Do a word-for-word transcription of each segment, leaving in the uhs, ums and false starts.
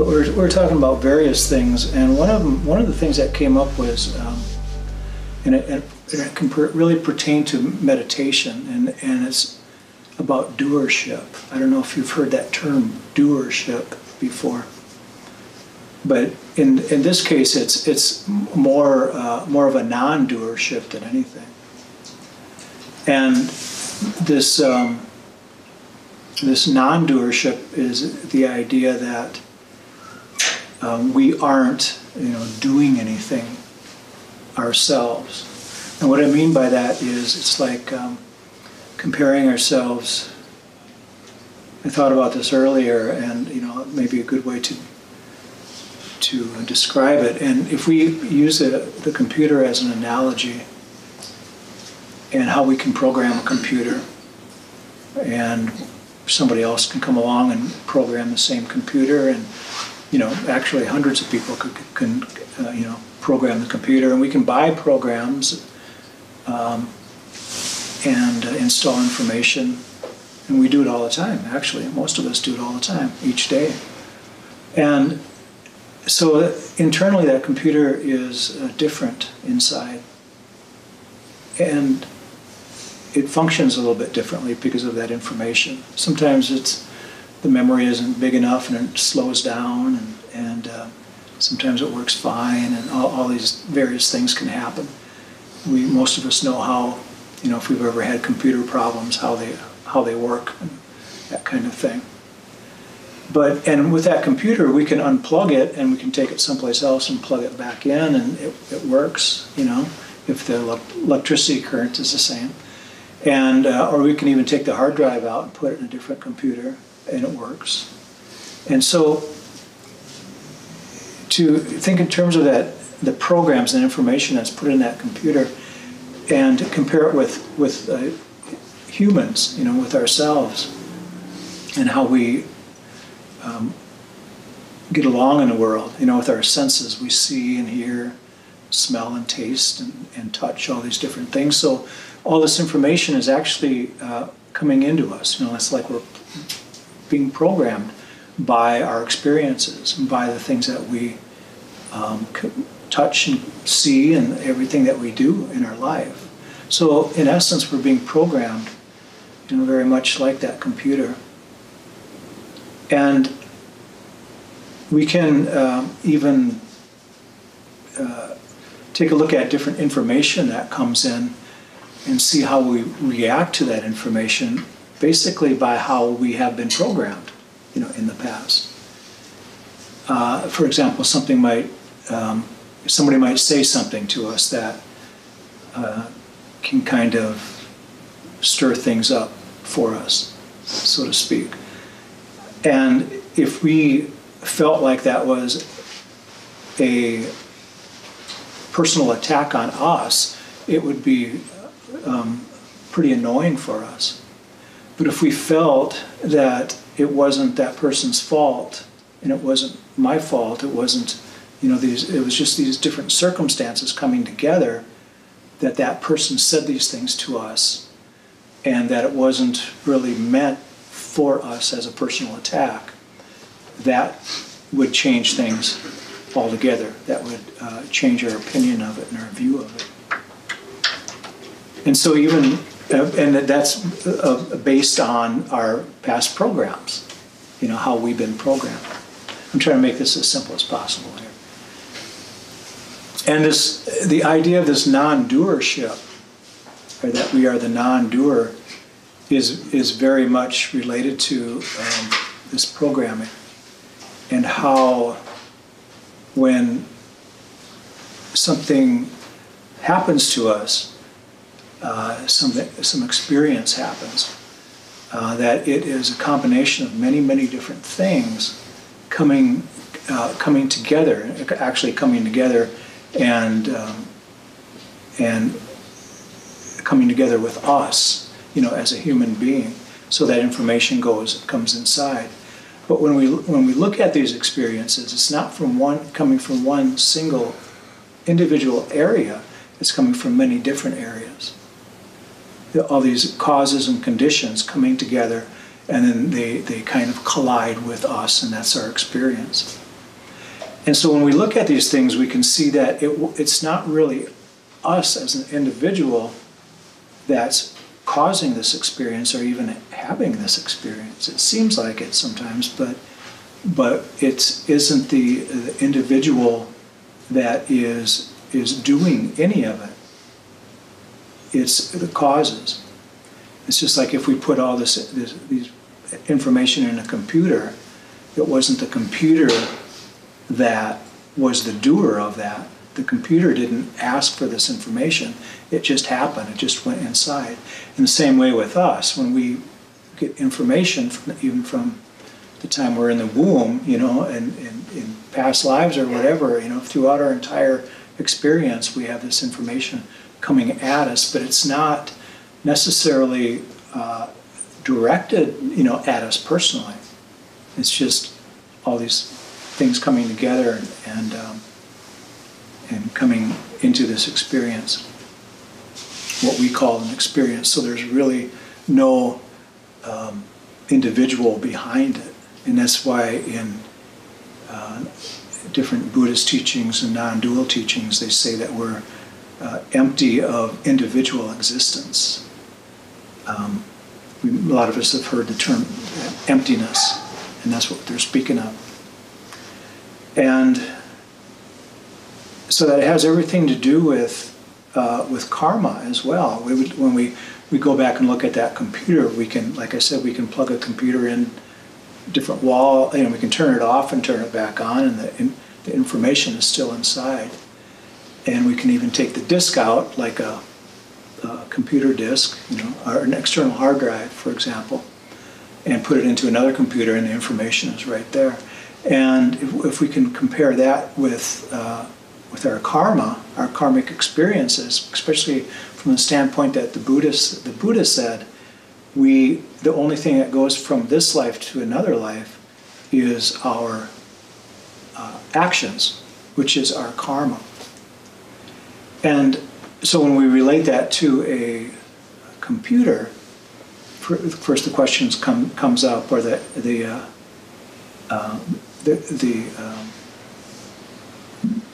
but we were, we were talking about various things, and one of them, one of the things that came up was, um, and, it, and it can per, really pertain to meditation, and, and it's about doership. I don't know if you've heard that term, doership, before, but in in this case, it's it's more uh, more of a non-doership than anything, and this. Um, This non-doership is the idea that um, we aren't, you know, doing anything ourselves. And what I mean by that is, it's like um, comparing ourselves. I thought about this earlier, and you know, maybe a good way to to describe it. And if we use a, the computer as an analogy, and how we can program a computer, and somebody else can come along and program the same computer, and you know, actually hundreds of people could, can uh, you know, program the computer, and we can buy programs um, and uh, install information, and we do it all the time. Actually, most of us do it all the time, each day. And so internally, that computer is uh, different inside, and it functions a little bit differently because of that information. Sometimes it's the memory isn't big enough, and it slows down, and, and uh, sometimes it works fine, and all, all these various things can happen. We, most of us know how, you know, if we've ever had computer problems, how they how they work, and that kind of thing. But and with that computer, we can unplug it, and we can take it someplace else and plug it back in, and it, it works. You know, if the electricity current is the same. And uh, or we can even take the hard drive out and put it in a different computer, and it works. And so, to think in terms of that, the programs and information that's put in that computer, and to compare it with with uh, humans, you know, with ourselves, and how we um, get along in the world, you know, with our senses, we see and hear, smell and taste and, and touch, all these different things. So all this information is actually uh, coming into us. You know, it's like we're being programmed by our experiences and by the things that we um, touch and see, and everything that we do in our life. So, in essence, we're being programmed, you know, very much like that computer. And we can uh, even uh, take a look at different information that comes in, and see how we react to that information, basically by how we have been programmed, you know, in the past. Uh, for example, something might, um, somebody might say something to us that uh, can kind of stir things up for us, so to speak. And if we felt like that was a personal attack on us, it would be Um, pretty annoying for us. But if we felt that it wasn't that person's fault, and it wasn't my fault, it wasn't, you know, these, it was just these different circumstances coming together, that that person said these things to us, and that it wasn't really meant for us as a personal attack, that would change things altogether. That would uh, change our opinion of it and our view of it. And so even, and that's based on our past programs, you know, how we've been programmed. I'm trying to make this as simple as possible here. And this, the idea of this non-doership, or that we are the non-doer, is, is very much related to um, this programming, and how when something happens to us, Uh, some, some experience happens, uh, that it is a combination of many, many different things coming, uh, coming together, actually coming together and, um, and coming together with us, you know, as a human being. So that information goes, comes inside. But when we, when we look at these experiences, it's not from one, coming from one single individual area, it's coming from many different areas. All these causes and conditions coming together, and then they, they kind of collide with us, and that's our experience. And so when we look at these things, we can see that it, it's not really us as an individual that's causing this experience or even having this experience. It seems like it sometimes, but but it isn't the, the individual that is is doing any of it. It's the causes. It's just like if we put all this, this these information in a computer, it wasn't the computer that was the doer of that. The computer didn't ask for this information. It just happened. It just went inside. In the same way with us, when we get information, from, even from the time we're in the womb, you know, and in past lives or whatever, you know, throughout our entire experience, we have this information coming at us, but it's not necessarily uh, directed, you know, at us personally. It's just all these things coming together and, and um, and coming into this experience, what we call an experience. So there's really no um, individual behind it. And that's why in uh, different Buddhist teachings and non-dual teachings, they say that we're uh, empty of individual existence. Um, we, a lot of us have heard the term emptiness, and that's what they're speaking of. And so that it has everything to do with uh, with karma as well. We would, when we, we go back and look at that computer, we can, like I said, we can plug a computer in different wall, and we can turn it off and turn it back on, and the, in, the information is still inside. And we can even take the disk out, like a, a computer disk, you know, or an external hard drive, for example, and put it into another computer, and the information is right there. And if, if we can compare that with uh, with our karma, our karmic experiences, especially from the standpoint that the Buddhist, the Buddha said, we, the only thing that goes from this life to another life is our uh, actions, which is our karma. And so when we relate that to a computer, first the questions come comes up, or the the uh, uh, the, the um,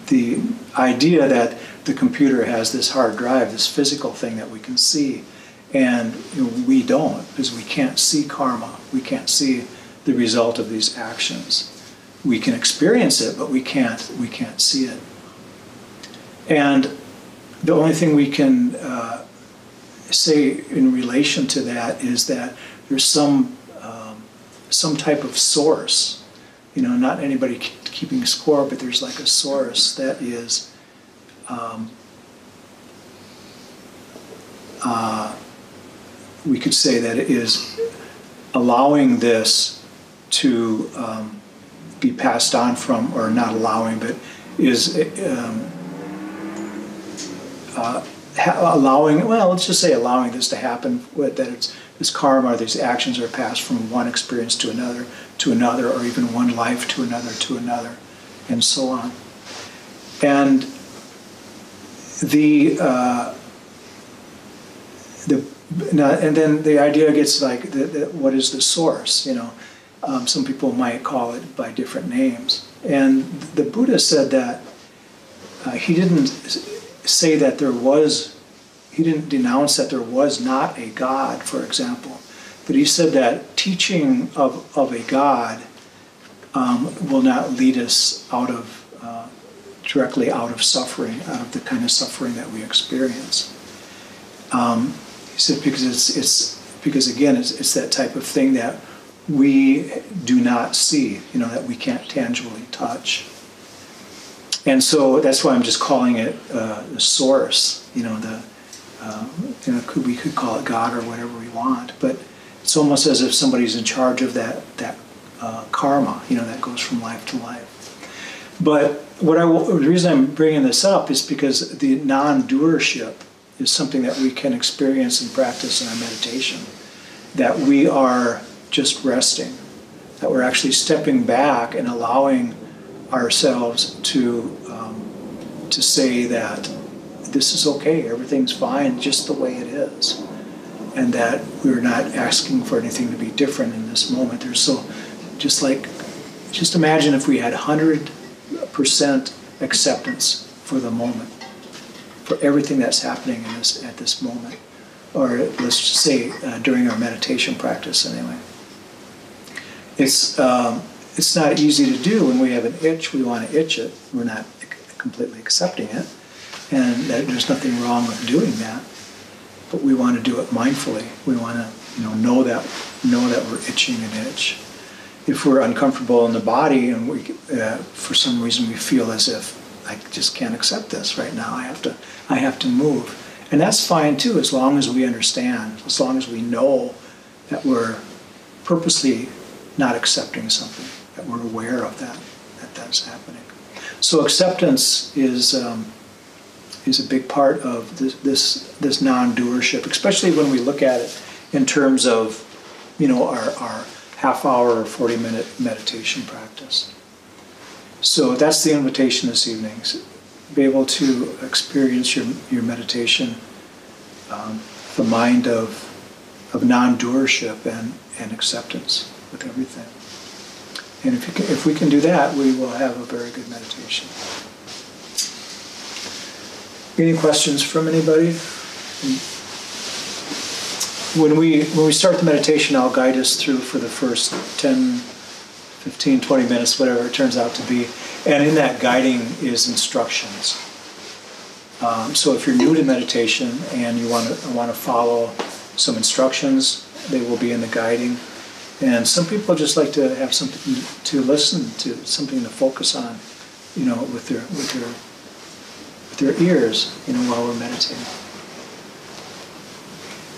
the idea that the computer has this hard drive, this physical thing that we can see, and we don't, because we can't see karma. We can't see the result of these actions. We can experience it, but we can't, we can't see it. And the only thing we can uh, say in relation to that is that there's some, um, some type of source, you know, not anybody keeping score, but there's like a source that is um, uh, we could say that it is allowing this to um, be passed on from, or not allowing, but is um, uh, ha allowing, well, let's just say allowing this to happen, that it's this karma or these actions are passed from one experience to another, to another, or even one life to another, to another, and so on. And the uh, the now, and then the idea gets like, the, the, what is the source? You know, um, some people might call it by different names. And the Buddha said that uh, he didn't say that there was. He didn't denounce that there was not a God, for example, but he said that teaching of, of a God um, will not lead us out of, uh, directly out of suffering, out of the kind of suffering that we experience. Um, he said because it's, it's because again, it's, it's that type of thing that we do not see, you know, that we can't tangibly touch. And so that's why I'm just calling it uh, the source, you know, the Uh, you know, could, we could call it God or whatever we want, but it's almost as if somebody's in charge of that that uh, karma, you know, that goes from life to life. But what I will, the reason I'm bringing this up is because the non-doership is something that we can experience and practice in our meditation, that we are just resting, that we're actually stepping back and allowing ourselves to um, to say that this is okay, everything's fine just the way it is, and that we're not asking for anything to be different in this moment. There's so, just like, just imagine if we had one hundred one hundred percent acceptance for the moment, for everything that's happening in this, at this moment, or let's say uh, during our meditation practice anyway. It's, um, it's not easy to do. When we have an itch, we want to itch it. We're not completely accepting it, and that, there's nothing wrong with doing that, but we want to do it mindfully. We want to you know, know, that, know that we're itching an itch. If we're uncomfortable in the body and we, uh, for some reason we feel as if, I just can't accept this right now, I have to, I have to move. And that's fine too, as long as we understand, as long as we know that we're purposely not accepting something, that we're aware of that, that that's happening. So acceptance is, um, is a big part of this, this, this non-doership, especially when we look at it in terms of, you know, our, our half-hour or forty-minute meditation practice. So that's the invitation this evening. So be able to experience your, your meditation, um, the mind of, of non-doership and, and acceptance with everything. And if, you can, if we can do that, we will have a very good meditation. Any questions from anybody? When we, when we start the meditation, I'll guide us through for the first ten, fifteen, twenty minutes, whatever it turns out to be. And in that guiding is instructions. Um, so if you're new to meditation and you want to want to follow some instructions, they will be in the guiding. And some people just like to have something to listen to, something to focus on, you know, with their with their with their ears, you know, while we're meditating.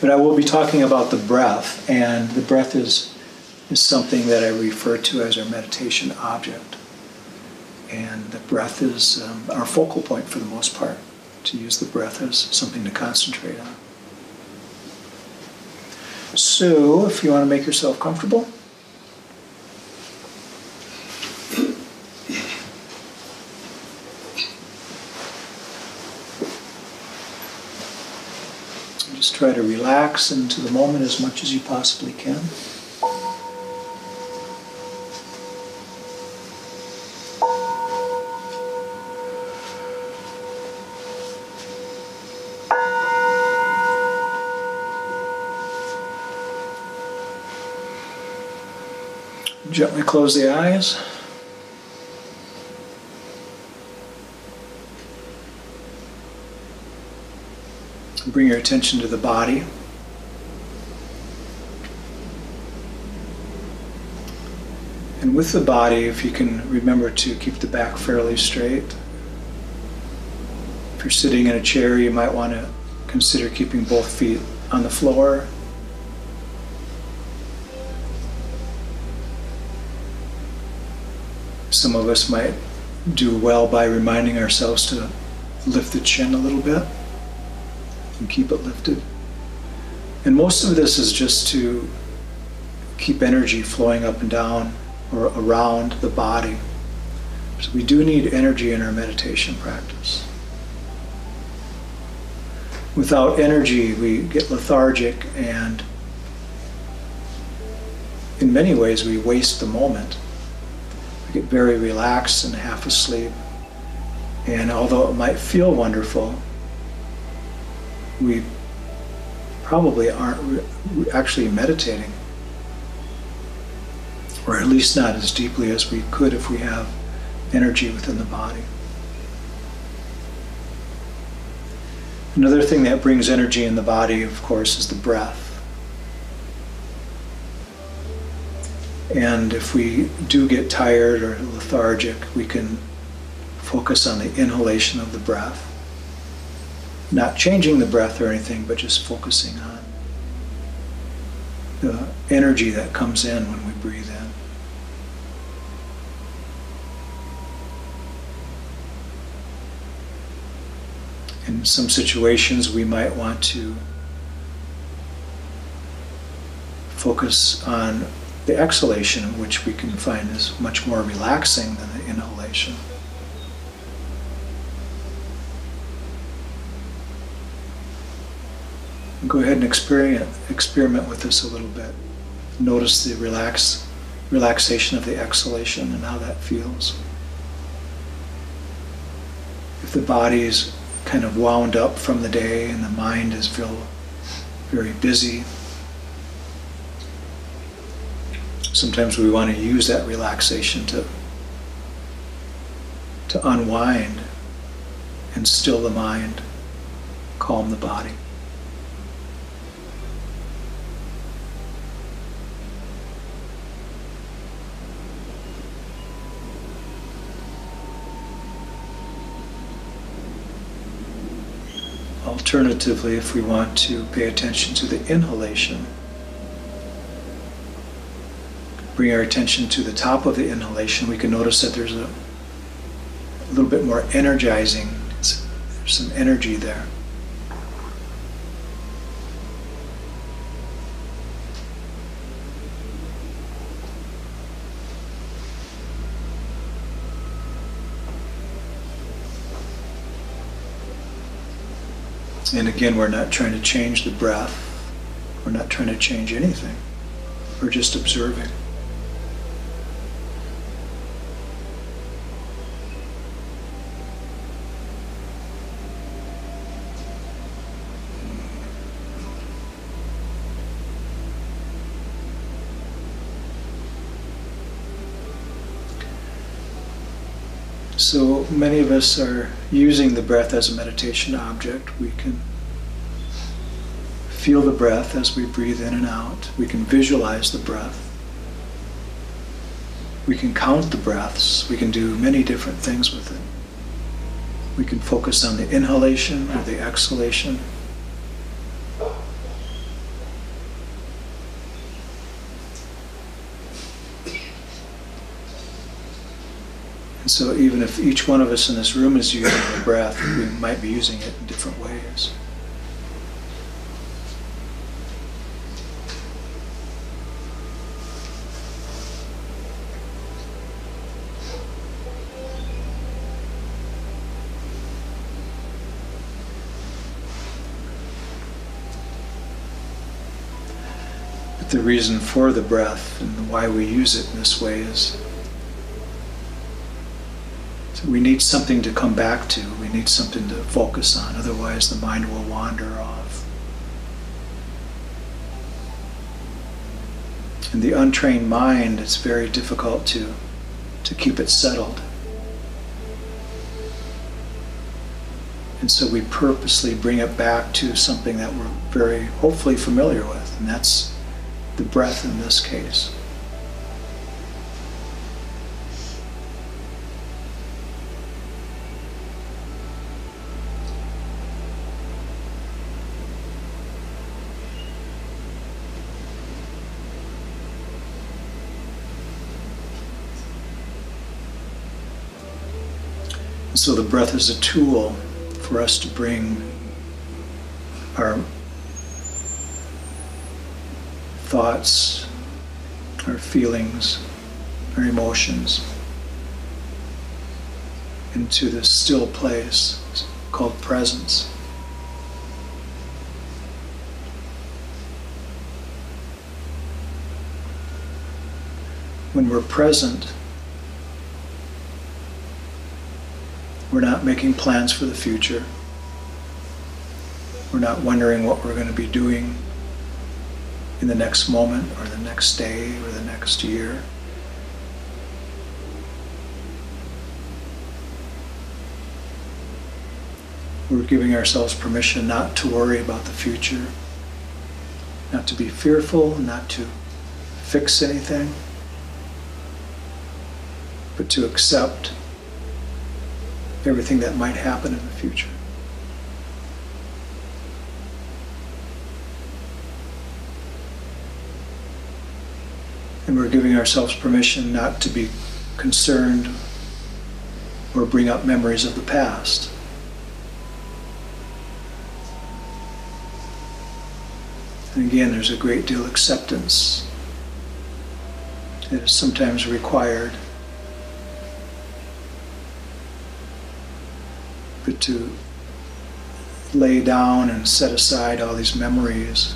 But I will be talking about the breath, and the breath is, is something that I refer to as our meditation object. And the breath is um, our focal point for the most part, to use the breath as something to concentrate on. So, if you want to make yourself comfortable, just try to relax into the moment as much as you possibly can. Gently close the eyes. Bring your attention to the body. And with the body, if you can remember to keep the back fairly straight. If you're sitting in a chair, you might want to consider keeping both feet on the floor. Some of us might do well by reminding ourselves to lift the chin a little bit and keep it lifted. And most of this is just to keep energy flowing up and down or around the body. So we do need energy in our meditation practice. Without energy, we get lethargic, and in many ways we waste the moment. We get very relaxed and half asleep, and although it might feel wonderful, we probably aren't actually meditating, or at least not as deeply as we could if we have energy within the body. Another thing that brings energy in the body, of course, is the breath. And if we do get tired or lethargic, we can focus on the inhalation of the breath. Not changing the breath or anything, but just focusing on the energy that comes in when we breathe in. In some situations, we might want to focus on the exhalation, which we can find is much more relaxing than the inhalation. Go ahead and experiment, experiment with this a little bit. Notice the relax, relaxation of the exhalation and how that feels. the body's kind of wound up from the day and the mind is feel very busy. Sometimes we want to use that relaxation to to unwind and still the mind, calm the body. Alternatively, if we want to pay attention to the inhalation, bring our attention to the top of the inhalation, we can notice that there's a a little bit more energizing, it's, there's some energy there. And again, we're not trying to change the breath. We're not trying to change anything. We're just observing. So many of us are using the breath as a meditation object. We can feel the breath as we breathe in and out. We can visualize the breath. We can count the breaths. We can do many different things with it. We can focus on the inhalation or the exhalation. So even if each one of us in this room is using the breath, we might be using it in different ways. But the reason for the breath and why we use it in this way is we need something to come back to. We need something to focus on. Otherwise, the mind will wander off. In the untrained mind, it's very difficult to, to keep it settled. And so we purposely bring it back to something that we're very, hopefully, familiar with. And that's the breath in this case. So the breath is a tool for us to bring our thoughts, our feelings, our emotions into this still place called presence. When we're present, we're not making plans for the future. We're not wondering what we're going to be doing in the next moment or the next day or the next year. We're giving ourselves permission not to worry about the future, not to be fearful, not to fix anything, but to accept everything that might happen in the future. And we're giving ourselves permission not to be concerned or bring up memories of the past. And again, there's a great deal of acceptance that is sometimes required, but to lay down and set aside all these memories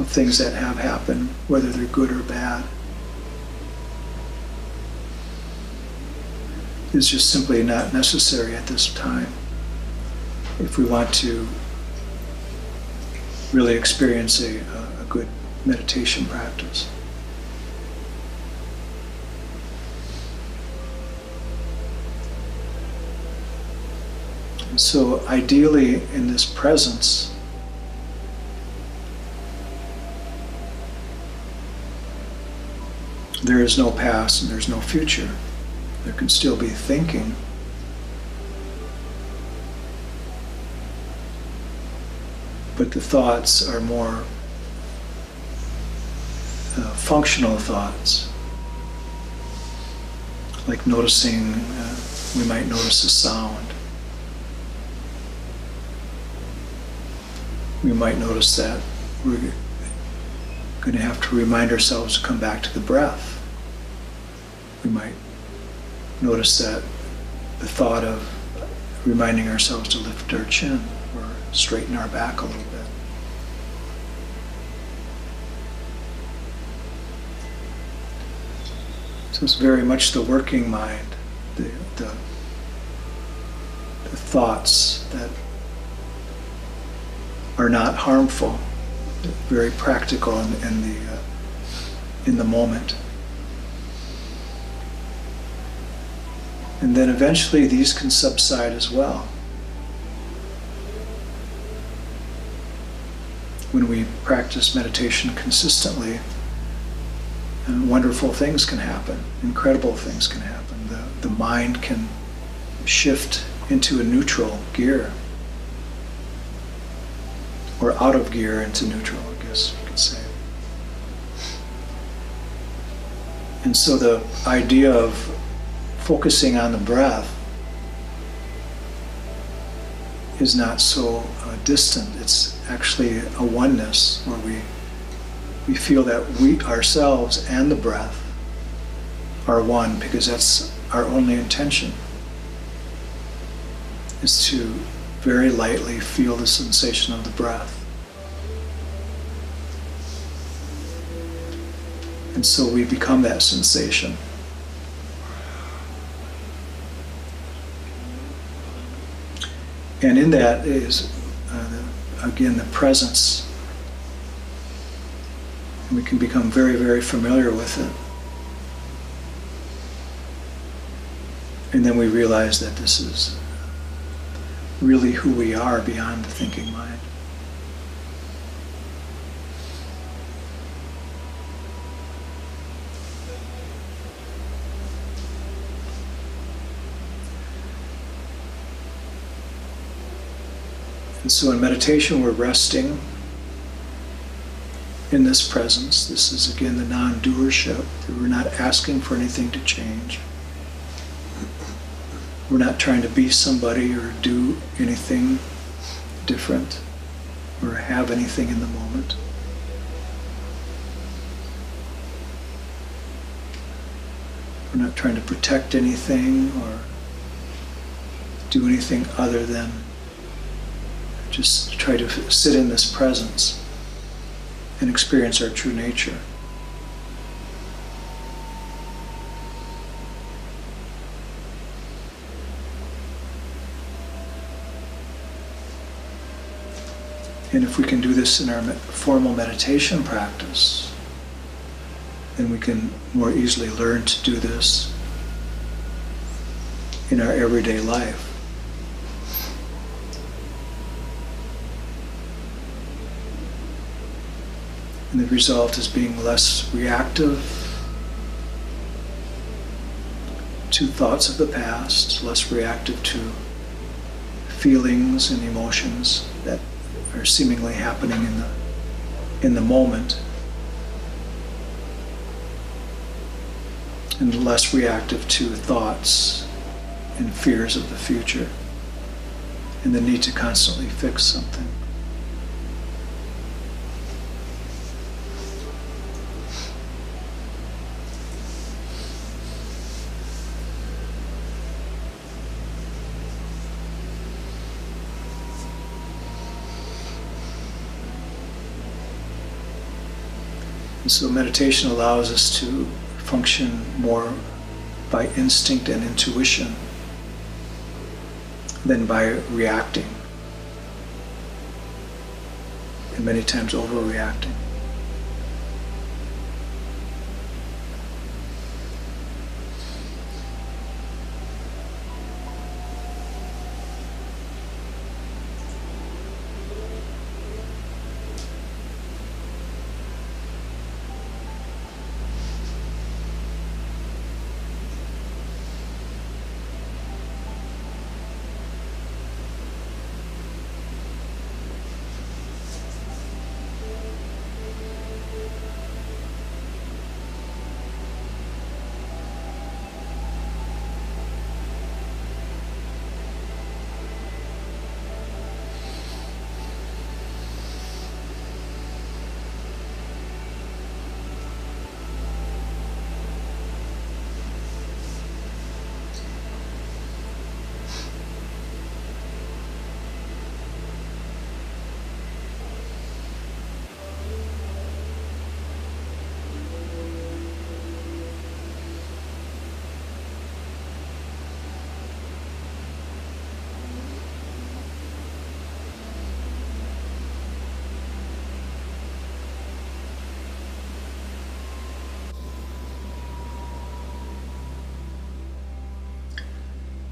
of things that have happened, whether they're good or bad. is just simply not necessary at this time. If we want to really experience a, a good meditation practice. And so ideally in this presence, there is no past and there's no future. There can still be thinking, but the thoughts are more uh, functional thoughts, like noticing, uh, we might notice a sound. We might notice that we're going to have to remind ourselves to come back to the breath. We might notice that the thought of reminding ourselves to lift our chin or straighten our back a little bit. So it's very much the working mind, the, the, the thoughts that are not harmful, very practical in, in the uh, in the moment. And then eventually these can subside as well. When we practice meditation consistently, uh, wonderful things can happen, incredible things can happen. The, the mind can shift into a neutral gear, or out of gear into neutral, I guess you could say. And so the idea of focusing on the breath is not so uh, distant. It's actually a oneness where we, we feel that we ourselves and the breath are one, because that's our only intention, is to very lightly feel the sensation of the breath. And so we become that sensation. And in that is, uh, the, again, the presence. And we can become very, very familiar with it. And then we realize that this is really who we are beyond the thinking mind. And so in meditation, we're resting in this presence. This is again the non-doership. We're not asking for anything to change. We're not trying to be somebody or do anything different or have anything in the moment. We're not trying to protect anything or do anything other than just try to sit in this presence and experience our true nature. And if we can do this in our formal meditation practice, then we can more easily learn to do this in our everyday life. And the result is being less reactive to thoughts of the past, less reactive to feelings and emotions that are seemingly happening in the in the moment, and less reactive to thoughts and fears of the future and the need to constantly fix something. So meditation allows us to function more by instinct and intuition than by reacting, and many times overreacting.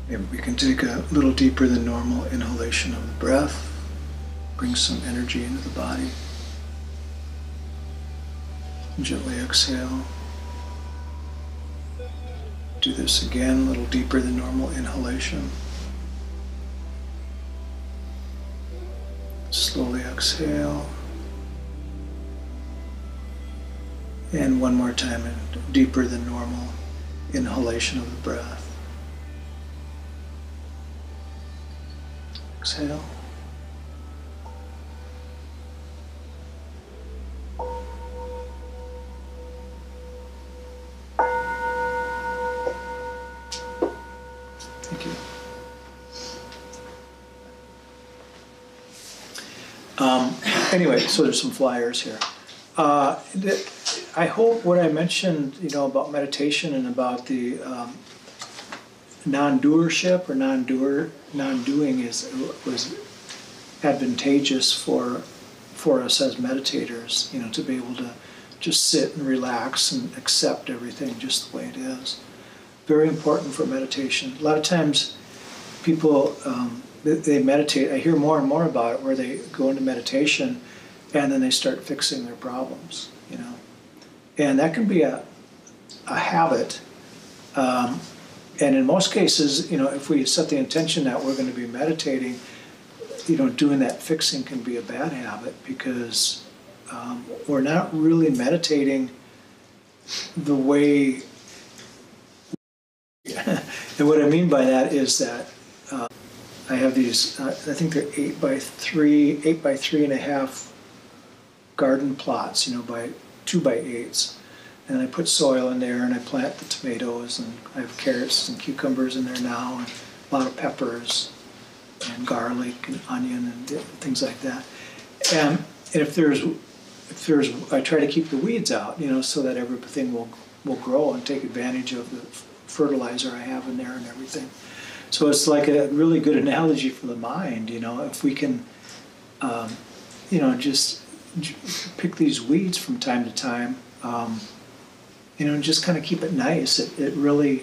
And we can take a little deeper than normal inhalation of the breath, bring some energy into the body, gently exhale. Do this again, a little deeper than normal inhalation, slowly exhale, and one more time, and deeper than normal inhalation of the breath. Exhale. Thank you. Um, anyway, so there's some flyers here. Uh, I hope what I mentioned, you know, about meditation and about the um, non-doership or non-doer, non-doing is was advantageous for for us as meditators, you know, to be able to just sit and relax and accept everything just the way it is. Very important for meditation. A lot of times, people um, they, they meditate. I hear more and more about it, where they go into meditation, and then they start fixing their problems, you know, and that can be a a habit. Um, And in most cases, you know, if we set the intention that we're going to be meditating, you know, doing that fixing can be a bad habit, because um, we're not really meditating the way. And what I mean by that is that uh, I have these, uh, I think they're eight by three, eight by three and a half garden plots, you know, by two by eights. And I put soil in there, and I plant the tomatoes, and I have carrots and cucumbers in there now, and a lot of peppers, and garlic, and onion, and things like that. And, and if there's, if there's, I try to keep the weeds out, you know, so that everything will will grow and take advantage of the fertilizer I have in there and everything. So it's like a really good analogy for the mind, you know, if we can, um, you know, just pick these weeds from time to time. Um, You know, and just kind of keep it nice. It, it really,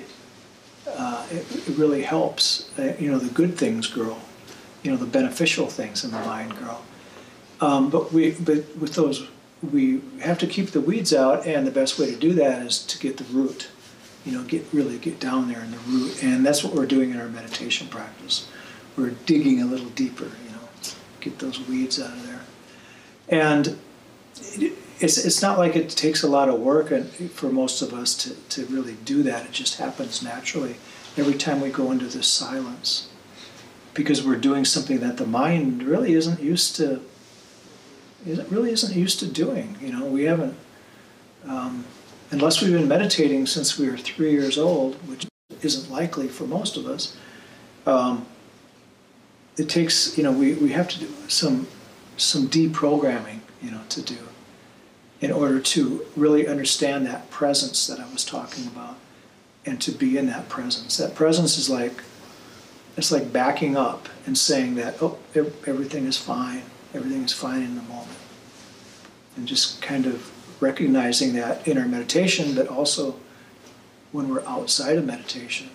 uh, it, it really helps. Uh, you know, the good things grow. You know, the beneficial things in the mind grow. Um, but we, but with those, we have to keep the weeds out, and the best way to do that is to get the root. You know, get really get down there in the root, and that's what we're doing in our meditation practice. We're digging a little deeper. You know, get those weeds out of there, and. It, It's, it's not like it takes a lot of work and for most of us to, to really do that. It just happens naturally every time we go into this silence, because we're doing something that the mind really isn't used to, it really isn't used to doing. You know, we haven't, um, unless we've been meditating since we were three years old, which isn't likely for most of us, um, it takes, you know, we, we have to do some, some deprogramming, you know, to do. In order to really understand that presence that I was talking about, and to be in that presence. That presence is like, it's like backing up and saying that, oh, everything is fine. Everything is fine in the moment. And just kind of recognizing that in our meditation, but also when we're outside of meditation,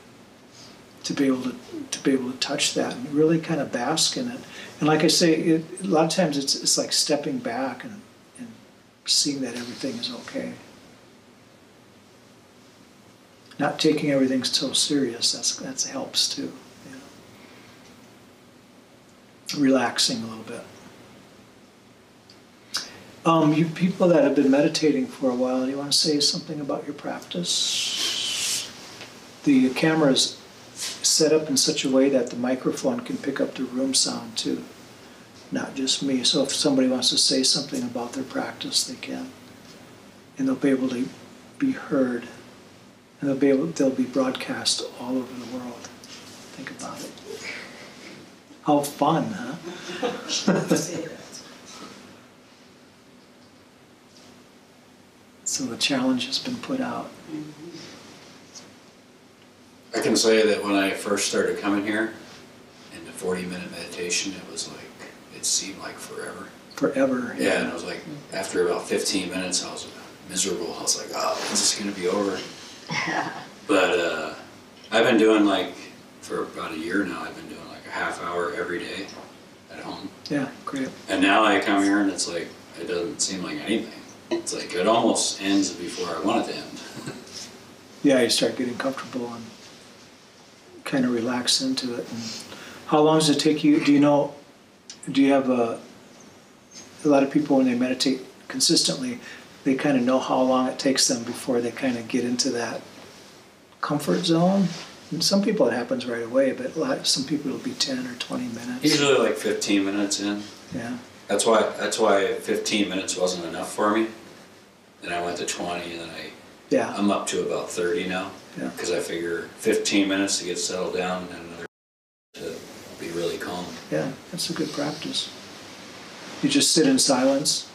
to be able to, to be able to touch that and really kind of bask in it. And like I say, it, a lot of times it's, it's like stepping back and, and seeing that everything is okay. Not taking everything so serious, that's, that helps too. You know. Relaxing a little bit. Um, you people that have been meditating for a while, do you want to say something about your practice? The camera's set up in such a way that the microphone can pick up the room sound too, not just me. So if somebody wants to say something about their practice, they can. And they'll be able to be heard. And they'll be, able, they'll be broadcast all over the world. Think about it. How fun, huh? So the challenge has been put out. I can say that when I first started coming here, in the forty minute meditation, it was like, it seemed like forever. Forever. Yeah, yeah. And I was like, after about fifteen minutes, I was miserable. I was like, oh, this is going to be over. But uh, I've been doing like, for about a year now, I've been doing like a half hour every day at home. Yeah, great. And now I come here and it's like, it doesn't seem like anything. It's like it almost ends before I want it to end. Yeah, you start getting comfortable and kind of relax into it. And how long does it take you? Do you know, do you have a, a lot of people when they meditate consistently, they kind of know how long it takes them before they kind of get into that comfort zone? And some people it happens right away, but a lot, some people it'll be ten or twenty minutes. Usually like fifteen minutes in. Yeah. That's why, that's why fifteen minutes wasn't enough for me. Then I went to twenty, and then I, yeah. I'm up to about thirty now. Because yeah. I figure fifteen minutes to get settled down and another to be really calm. Yeah, that's a good practice. You just sit in silence?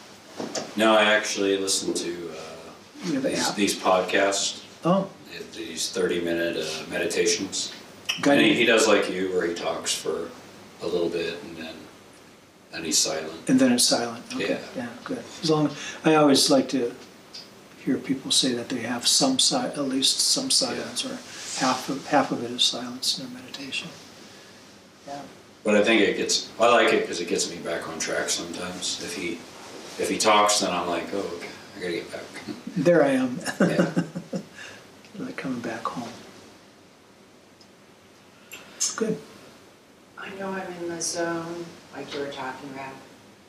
No, I actually listen to uh, these, these podcasts. Oh. These thirty minute uh, meditations. Got and he, he does like you, where he talks for a little bit and then And he's silent. And then it's silent. Okay. Yeah. Yeah. Good. As long as, I always like to hear people say that they have some si at least some silence, yeah. or half of half of it is silence in their meditation. Yeah. But I think it gets. I like it because it gets me back on track sometimes. If he if he talks, then I'm like, oh, okay, I gotta get back. There I am. Yeah. Like coming back home. Good. I know I'm in the zone, like you were talking about,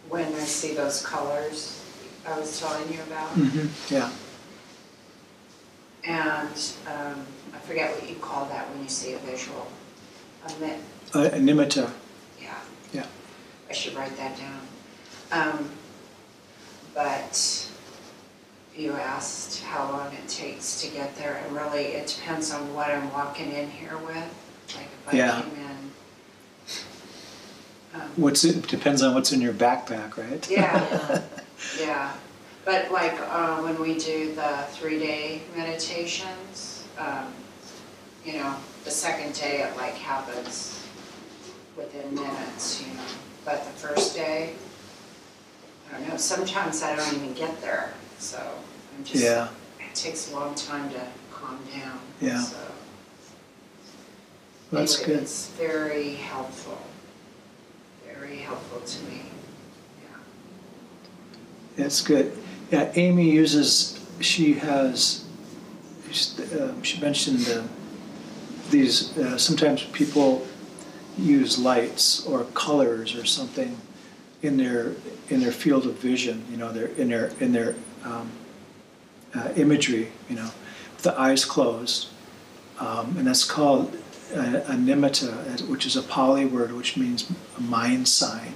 when I see those colors I was telling you about. Mm-hmm. Yeah. And um, I forget what you call that when you see a visual. A, mit uh, a nimitta. Yeah. Yeah. I should write that down. Um, but you asked how long it takes to get there, and really it depends on what I'm walking in here with. Like if I yeah. came in. What's it depends on what's in your backpack, right? Yeah, yeah. But like uh, when we do the three-day meditations, um, you know, the second day it like happens within minutes, you know. But the first day, I don't know. Sometimes I don't even get there, so I'm just. Yeah. It takes a long time to calm down. Yeah. So. That's anyway, good. It's very helpful. Very helpful to me. Yeah. That's good. Yeah, Amy uses. She has. Um, she mentioned uh, these. Uh, sometimes people use lights or colors or something in their in their field of vision. You know, their in their in their um, uh, imagery. You know, with the eyes closed, um, and that's called. A, a nimitta, which is a Pali word, which means a mind sign.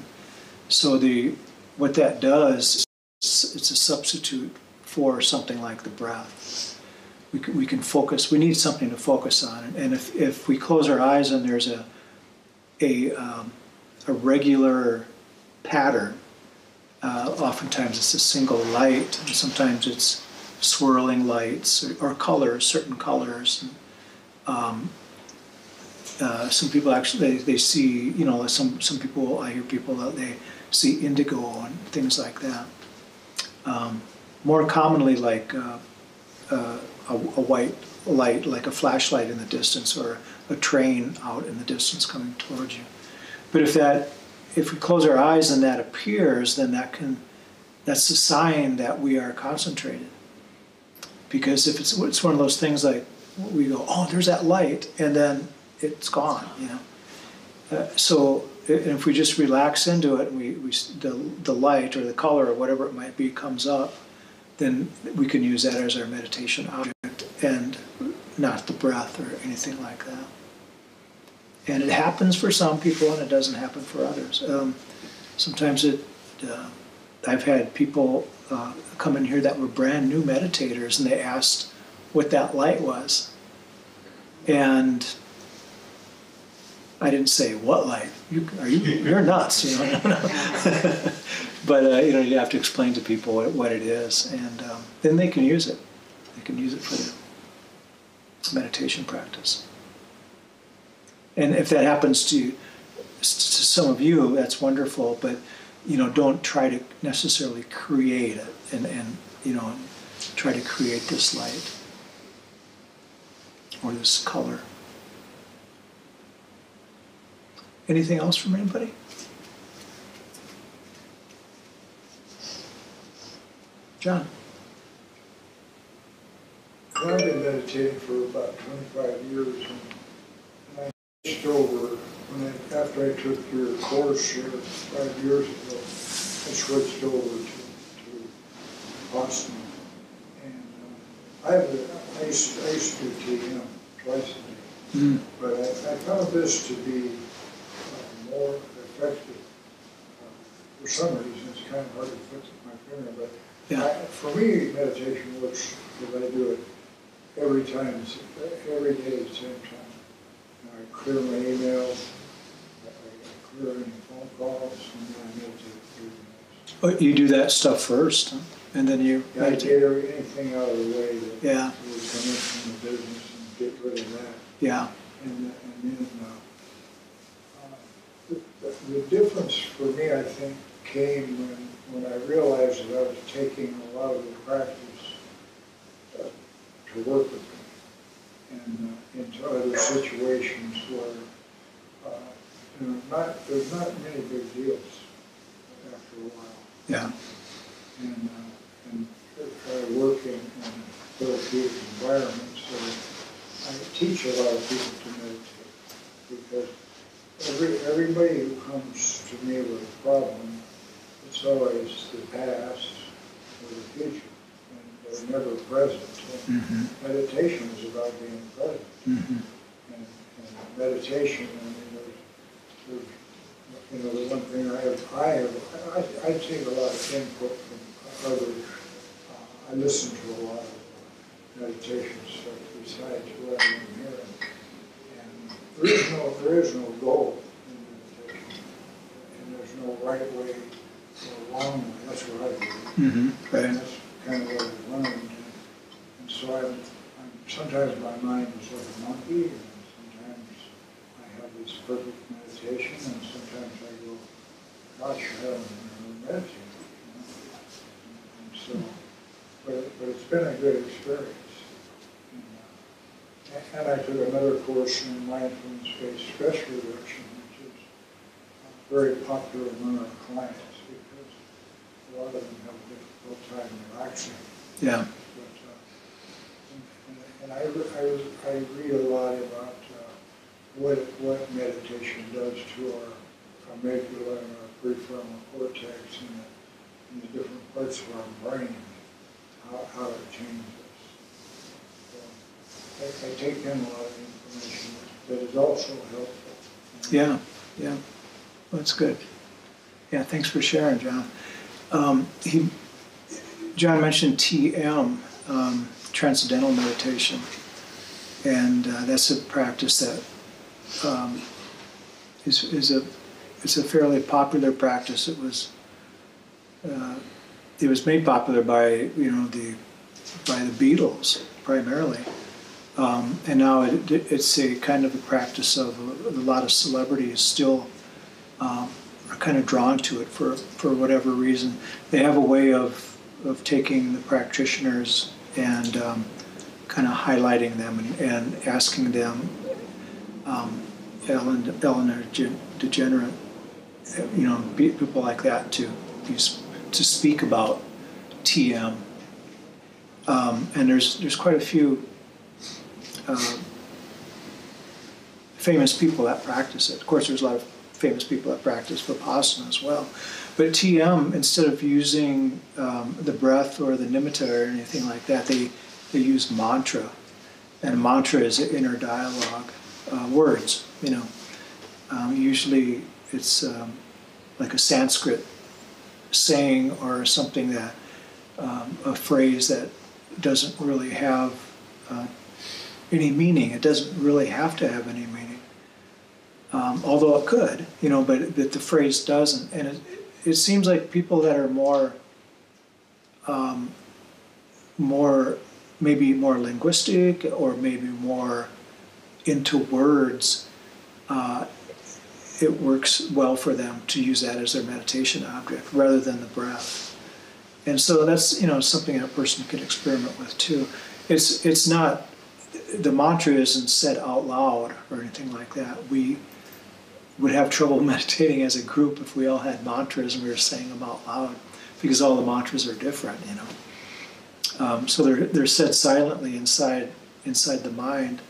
So the what that does, is it's a substitute for something like the breath. We can, we can focus. We need something to focus on, and if if we close our eyes and there's a a um, a regular pattern, uh, oftentimes it's a single light, and sometimes it's swirling lights or, or colors, certain colors. And, um, uh, some people actually, they, they see, you know, some, some people, I hear people that they see indigo and things like that. Um, more commonly like uh, uh, a, a white light, like a flashlight in the distance, or a train out in the distance coming towards you. But if that, if we close our eyes and that appears, then that can, that's a sign that we are concentrated. Because if it's, it's one of those things like, we go, oh, there's that light, and then it's gone, you know. Uh, so if we just relax into it, and we, we, the, the light or the color or whatever it might be comes up, then we can use that as our meditation object and not the breath or anything like that. And it happens for some people and it doesn't happen for others. Um, sometimes it, uh, I've had people uh, come in here that were brand new meditators, and they asked what that light was. And I didn't say, what light? You, are you, you're nuts, you know. No, no. But uh, you know, you have to explain to people what, what it is, and um, then they can use it. They can use it for their meditation practice. And if that happens to, to some of you, that's wonderful. But you know, don't try to necessarily create it, and and you know, try to create this light or this color. Anything else from anybody? John. I've been meditating for about twenty-five years, and I switched over when I, after I took your course here five years ago. I switched over to, to Vipassana, and um, I, have a, I, used, I used to do T M twice a day, mm. but I, I found this to be uh, more effective. Uh, for some reason, it's kind of hard to put my finger, but. Yeah. I, for me, meditation works if I do it every time, every day at the same time. And I clear my emails, I, I clear any phone calls, and then I meditate for thirty minutes. Oh, you do that stuff first, huh? And then you yeah, meditate? I get anything out of the way that yeah. will come in from the business and get rid of that. Yeah. And, and then uh, uh, the, the, the difference for me, I think, came when when I realized that I was taking a lot of the practice uh, to work with me and uh, into other situations where uh, you know, not, there's not many big deals after a while. Yeah. And, uh, and I work in, in a therapeutic environment, so I teach a lot of people to meditate, because every, everybody who comes to me with a problem, it's always the past or the future, and they're never present. And mm-hmm. meditation is about being present. Mm-hmm. and, and meditation, I mean, there's, there's, you know, the one thing I have, I have, I, I take a lot of input from others. Uh, I listen to a lot of meditation stuff besides what I'm hearing. And there is no, there is no goal in meditation, and there's no right way. Long way. That's what I do. Mm-hmm. Right. And that's kind of what I learned. And so I'm, I'm, sometimes my mind is like a monkey, and sometimes I have this perfect meditation, and sometimes I go, gosh, I haven't meditated. You know? And so, but, but it's been a good experience. And, and I took another course in mindfulness-based stress reduction, which is very popular among our clients. A lot of them have a difficult time relaxing. Yeah. But, uh, and and I, re, I, re, I read a lot about uh, what what meditation does to our, our amygdala and our prefrontal cortex and the, and the different parts of our brain, how, how it changes. So I, I take in a lot of information that is also helpful. Yeah, yeah. Well, that's good. Yeah, thanks for sharing, John. Um, he, John mentioned T M, um, Transcendental Meditation, and uh, that's a practice that um, is, is a it's a fairly popular practice. It was uh, it was made popular by you know the by the Beatles primarily, Um, and now it, it, it's a kind of a practice of a, a lot of celebrities still um, are kind of drawn to it for, for whatever reason. They have a way of, of taking the practitioners and um, kind of highlighting them and, and asking them, um, Ellen, Ellen DeGeneres, you know, people like that to, to speak about T M. Um, and there's, there's quite a few Uh, famous people that practice it. Of course, there's a lot of famous people that practice Vipassana as well. But T M, instead of using um, the breath or the nimitta or anything like that, they, they use mantra. And mantra is an inner dialogue, uh, words, you know. Um, usually it's um, like a Sanskrit saying or something that, um, a phrase that doesn't really have uh, any meaning. It doesn't really have to have any meaning, um, although it could, you know, but, but the phrase doesn't. And it, it seems like people that are more, um, more, maybe more linguistic or maybe more into words, uh, it works well for them to use that as their meditation object rather than the breath. And so that's, you know, something that a person can experiment with too. It's, it's not, the mantra isn't said out loud or anything like that. We would have trouble meditating as a group if we all had mantras and we were saying them out loud, because all the mantras are different, you know. Um, so they're they're said silently inside inside the mind.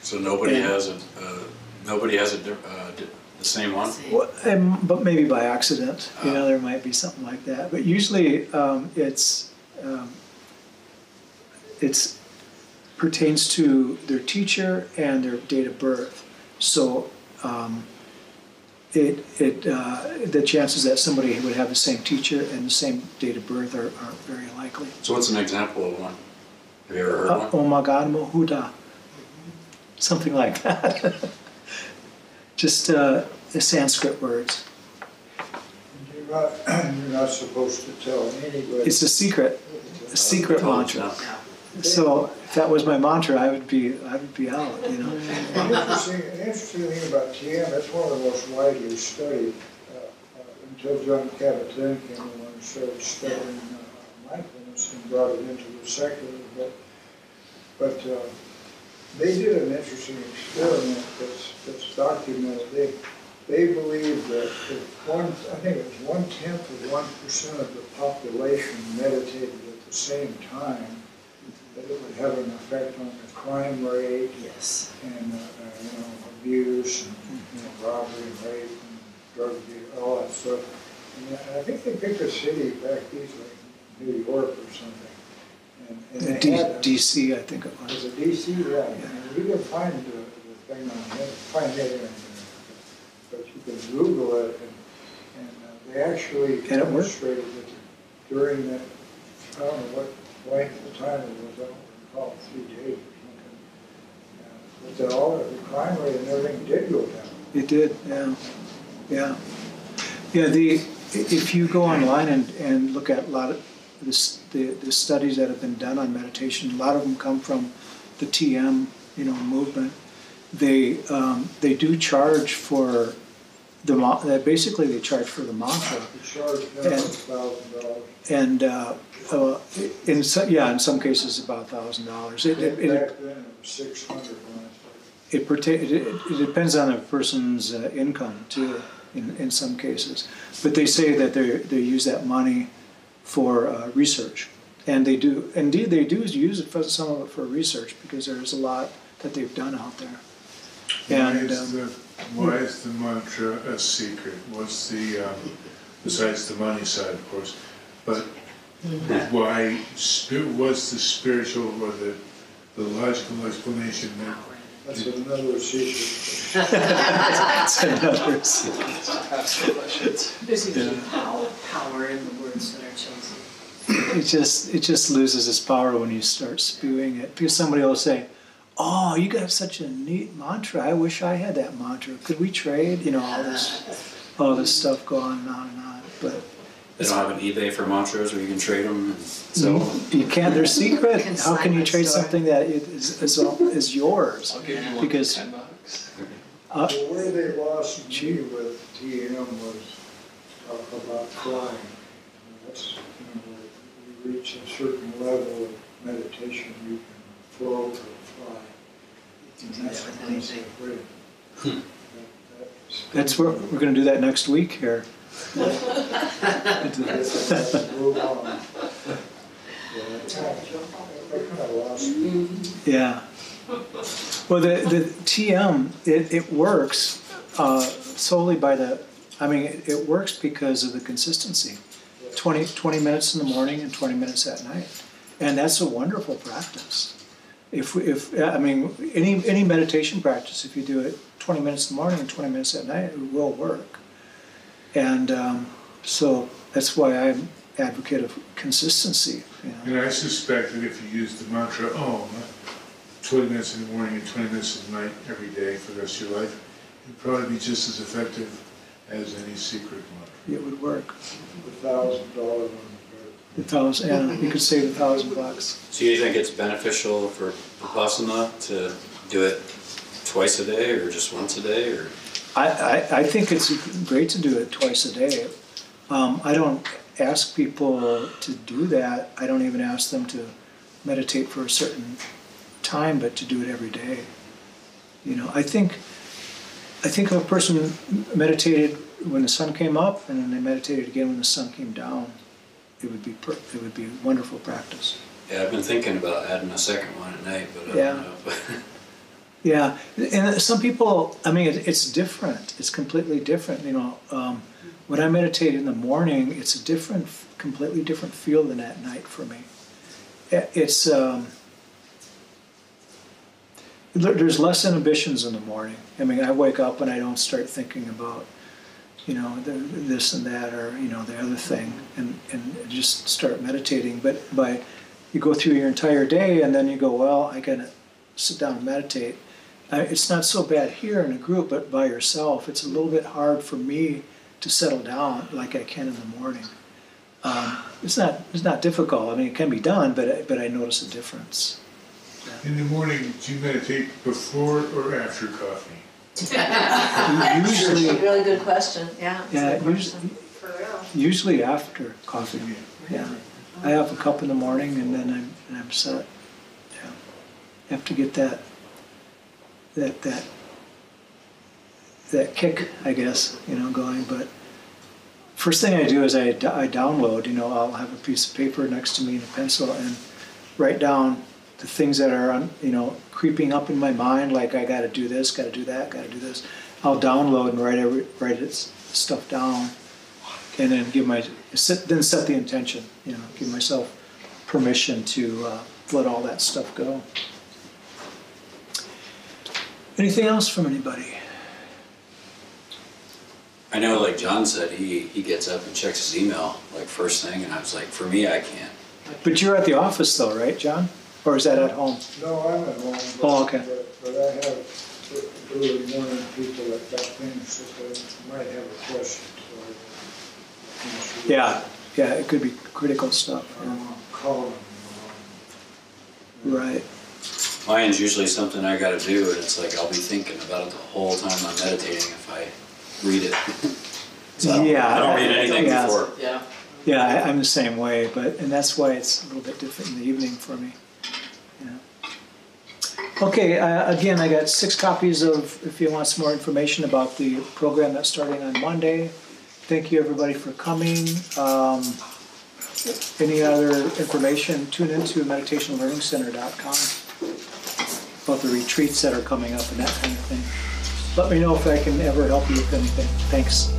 So nobody and, has a uh, nobody has a uh, the same one. Well, and, but maybe by accident, uh. you know, there might be something like that. But usually, um, it's um, it's. pertains to their teacher and their date of birth. So um, it, it, uh, the chances that somebody would have the same teacher and the same date of birth are, are very likely. So what's an example of one? Have you ever heard uh, one? Omagamo Huda. Something like that. Just uh, the Sanskrit words. You're not, you're not supposed to tell anybody. It's a secret. A secret mantra. So if that was my mantra, I would be, I would be out, you know. An interesting, an interesting thing about T M, it's one of the most widely studied uh, until John Kabat-Zinn came along and started studying uh, mindfulness and brought it into the secular. But, but uh, they did an interesting experiment that's, that's documented. They, they believe that if one, I think it was one tenth of one percent of the population meditated at the same time, that it would have an effect on the crime rate, yes, and uh, uh, you know, abuse, and you know, robbery, and rape, and drug abuse, all that stuff. And I think they picked a city back east, like New York or something. And, and the D a, D C, I think it was. Was it D C? Yeah. yeah. And you can find the, the thing on it, find it in, uh, but you can Google it, and, and uh, they actually can demonstrated it that during that, I don't know what. length of time it was, I don't recall, three days or something. Yeah. But that all the crime rate and everything did go down. It did, yeah. Yeah. Yeah, the, if you go online and, and look at a lot of this, the, the studies that have been done on meditation, a lot of them come from the T M, you know, movement. They, um, they do charge for the, basically they charge for the mantra. They charge one thousand dollars. And, uh, uh, in some, yeah, in some cases about thousand dollars. It it, it, it, it, it, it depends on a person's uh, income too, in in some cases. But they say that they they use that money for uh, research, and they do indeed they do use it for some of it for research, because there is a lot that they've done out there. Why and is um, the, why is the mantra a secret? What's the um, besides the money side, of course, but. Mm-hmm. Why? What's the spiritual or the, the logical explanation? That That's it, another secret. That's another secret. There's even yeah. power in the words that are chosen. It just it just loses its power when you start spewing it, because somebody will say, "Oh, you got such a neat mantra. I wish I had that mantra. Could we trade?" You know, all this all this stuff go on and on and on, but. They don't have an eBay for mantras where you can trade them. So you can't. They're secret. How can you trade something that is is, is yours? I'll give you one because for ten bucks. Uh, the way they lost me with T M was about crying. That's, you know, you reach a certain level of meditation, you can flow or fly. And that's what I'm saying. Hmm. That's where we're going to do that next week here. Yeah. Well, the the T M it it works uh, solely by the. I mean, it, it works because of the consistency. twenty, twenty minutes in the morning and twenty minutes at night, and that's a wonderful practice. If if I mean any any meditation practice, if you do it twenty minutes in the morning and twenty minutes at night, it will work. And um, so that's why I'm an advocate of consistency. You know? And I suspect that if you use the mantra O M, twenty minutes in the morning and twenty minutes at night every day for the rest of your life, it would probably be just as effective as any secret mantra. It would work. A thousand dollars. A thousand, and you could save a thousand bucks. So you think it's beneficial for Vipassana to do it twice a day, or just once a day, or? I, I, I think it's great to do it twice a day. Um, I don't ask people to do that. I don't even ask them to meditate for a certain time, but to do it every day. You know, I think, I think if a person meditated when the sun came up, and then they meditated again when the sun came down, it would be per it would be a wonderful practice. Yeah, I've been thinking about adding a second one at night, but I yeah. don't know. Yeah, and some people, I mean, it, it's different. It's completely different, you know. Um, when I meditate in the morning, it's a different, completely different feel than at night for me. It, it's, um, there, there's less inhibitions in the morning. I mean, I wake up and I don't start thinking about, you know, the, this and that or, you know, the other thing, and, and just start meditating. But by, you go through your entire day and then you go, well, I gotta sit down and meditate. It's not so bad here in a group, but by yourself, it's a little bit hard for me to settle down like I can in the morning. Um, it's not it's not difficult. I mean, it can be done, but I, but I notice a difference. Yeah. In the morning, do you meditate before or after coffee? Usually, that's a really good question. Yeah. Yeah. Usually, question. For real. Usually after coffee. Yeah. Yeah. I have a cup in the morning, and then I'm and I'm set. Have to get that, that, that, that kick, I guess, you know, going. But first thing I do is I, I download, you know, I'll have a piece of paper next to me and a pencil and write down the things that are, you know, creeping up in my mind, like I got to do this, got to do that, got to do this. I'll download and write every, write it, stuff down, and then give my, set, then set the intention, you know, give myself permission to uh, let all that stuff go. Anything else from anybody? I know, like John said, he, he gets up and checks his email, like, first thing, and I was like, for me, I can't. But you're at the office, though, right, John? Or is that at home? No, I'm at home. But, oh, okay. But, but I have really warning people that got things that might have a question. So sure. Yeah, yeah, it could be critical stuff. Or I'm calling them. Right. Mine's usually something I gotta do, and it's like I'll be thinking about it the whole time I'm meditating if I read it. So yeah, I don't read anything yeah. before. Yeah, yeah, I, I'm the same way, but and that's why it's a little bit different in the evening for me. Yeah. Okay, uh, again, I got six copies of. If you want some more information about the program that's starting on Monday, thank you everybody for coming. Um, any other information? Tune into meditation learning center dot com. About the retreats that are coming up and that kind of thing. Let me know if I can ever help you with anything. Thanks.